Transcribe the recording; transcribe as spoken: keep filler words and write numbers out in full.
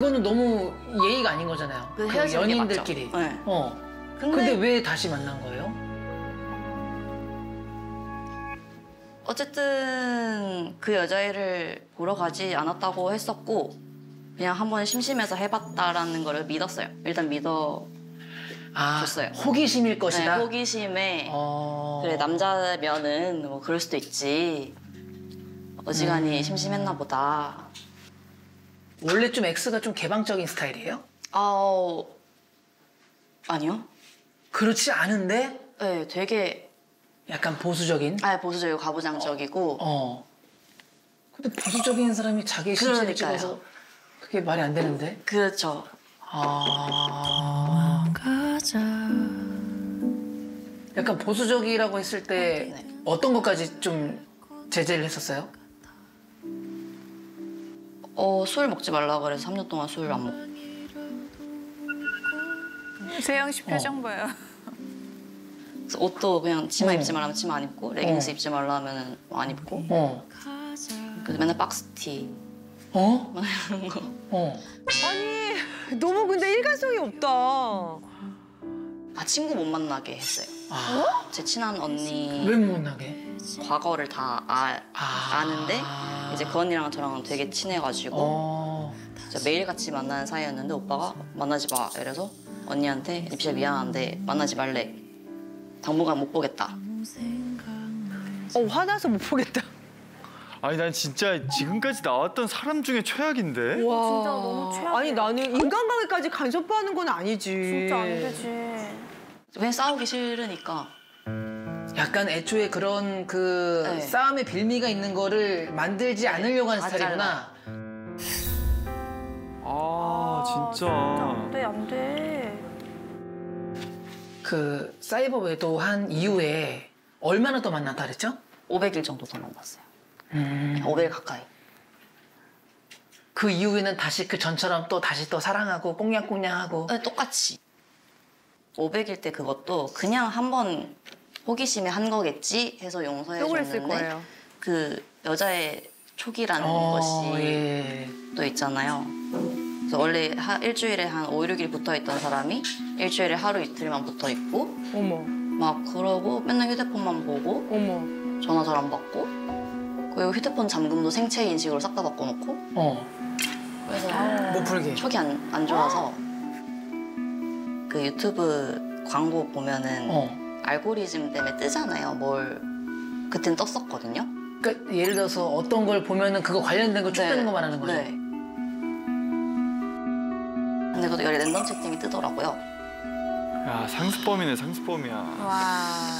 이거는 너무 예의가 아닌 거잖아요. 그 헤어지는 연인들끼리. 게 맞죠. 네. 어. 근데... 근데 왜 다시 만난 거예요? 어쨌든 그 여자애를 보러 가지 않았다고 했었고 그냥 한번 심심해서 해봤다라는 거를 믿었어요. 일단 믿어. 아, 줬어요. 호기심일 것이다? 네, 호기심에 어... 그래 남자면은 뭐 그럴 수도 있지. 어지간히 음... 심심했나 보다. 원래 좀 X가 좀 개방적인 스타일이에요? 어... 아니요. 그렇지 않은데? 네, 되게... 약간 보수적인? 아, 보수적이고 가부장적이고. 어. 어. 근데 보수적인 사람이 자기의 심신을 찍어서 그게 말이 안 되는데? 그렇죠. 아... 가자. 약간 보수적이라고 했을 때 네. 어떤 것까지 좀 제재를 했었어요? 어, 술 먹지 말라고 그래서 삼 년 동안 술 안 먹고. 세영 씨 표정 어. 봐요. 그래서 옷도 그냥 치마 어. 입지 말라면 치마 안 입고 레깅스 어. 입지 말라면 안 입고 어. 그래서 맨날 박스티 어? 이런 거. 어. 아니, 너무 근데 일관성이 없다. 아, 친구 못 만나게 했어요. 아. 어? 제 친한 언니. 왜 못 만나게? 과거를 다 아, 아... 아는데 이제 그 언니랑 저랑 되게 친해가지고 어... 매일같이 만나는 사이였는데 오빠가 만나지 마 이래서 언니한테 리피야 미안한데 만나지 말래. 당분간 못 보겠다. 어 화나서 못 보겠다. 아니 난 진짜 지금까지 나왔던 사람 중에 최악인데? 와 진짜 너무 최악. 아니 나는 인간관계까지 간섭하는 건 아니지. 진짜 안 되지. 왜 싸우기 싫으니까. 약간 애초에 그런 그 네. 싸움의 빌미가 있는 거를 만들지 않으려고 하는 스타일이구나. 아, 아 진짜. 안 돼, 안 돼. 그 사이버 외도한 이후에 얼마나 더 만났다 그랬죠? 오백 일 정도 더 만났어요. 음. 오백 일 가까이. 그 이후에는 다시 그 전처럼 또 다시 또 사랑하고 꽁냥꽁냥하고. 네, 똑같이. 오백 일 때 그것도 그냥 한 번 호기심에 한 거겠지 해서 용서해줬는데 그 여자의 촉이라는 어, 것이 예. 또 있잖아요. 그래서 원래 하, 일주일에 한 오, 육 일 붙어있던 사람이 일주일에 하루 이틀만 붙어있고 어머. 막 그러고 맨날 휴대폰만 보고 어머. 전화 잘 안 받고 그리고 휴대폰 잠금도 생체 인식으로 싹 다 바꿔놓고 어. 그래서 아, 못 풀게. 촉이 안, 안 좋아서 어? 그 유튜브 광고 보면은 어. 알고리즘 때문에 뜨잖아요. 뭘 그땐 떴었거든요. 그러니까 예를 들어서 어떤 걸 보면은 그거 관련된 거 쭉 뜨는 네. 거 말하는 거죠? 네. 근데 그것도 랜덤 채팅이 뜨더라고요. 야 상습범이네 상습범이야. 와.